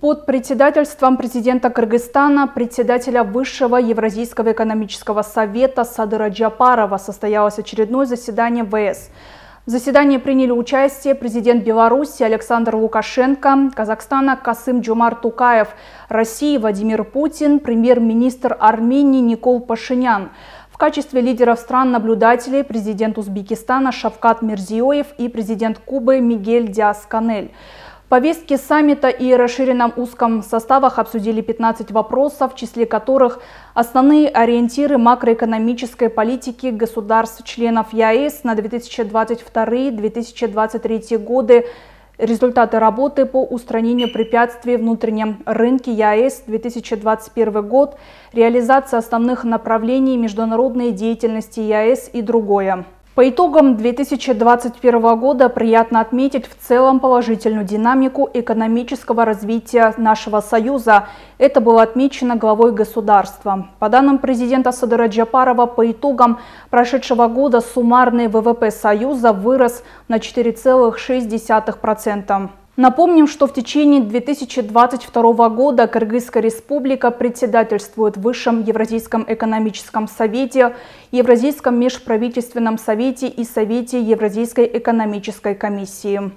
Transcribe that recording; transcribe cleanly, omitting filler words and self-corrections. под председательством президента Кыргызстана, председателя Высшего Евразийского экономического совета Садыра Джапарова состоялось очередное заседание ВЭС. В заседании приняли участие президент Беларуси Александр Лукашенко, Казахстана Касым Джумар Тукаев, России Владимир Путин, премьер-министр Армении Никол Пашинян. В качестве лидеров стран-наблюдателей президент Узбекистана Шавкат Мерзиоев и президент Кубы Мигель Диас-Канель. Повестки саммита и расширенном узком составах обсудили 15 вопросов, в числе которых основные ориентиры макроэкономической политики государств-членов ЕАЭС на 2022-2023 годы, результаты работы по устранению препятствий в внутреннем рынке ЕАЭС 2021 год, реализация основных направлений международной деятельности ЕАЭС и другое. По итогам 2021 года приятно отметить в целом положительную динамику экономического развития нашего Союза. Это было отмечено главой государства. По данным президента Садыра Джапарова, по итогам прошедшего года суммарный ВВП Союза вырос на 4,6%. Напомним, что в течение 2022 года Кыргызская республика председательствует в Высшем Евразийском экономическом совете, Евразийском межправительственном совете и Совете Евразийской экономической комиссии.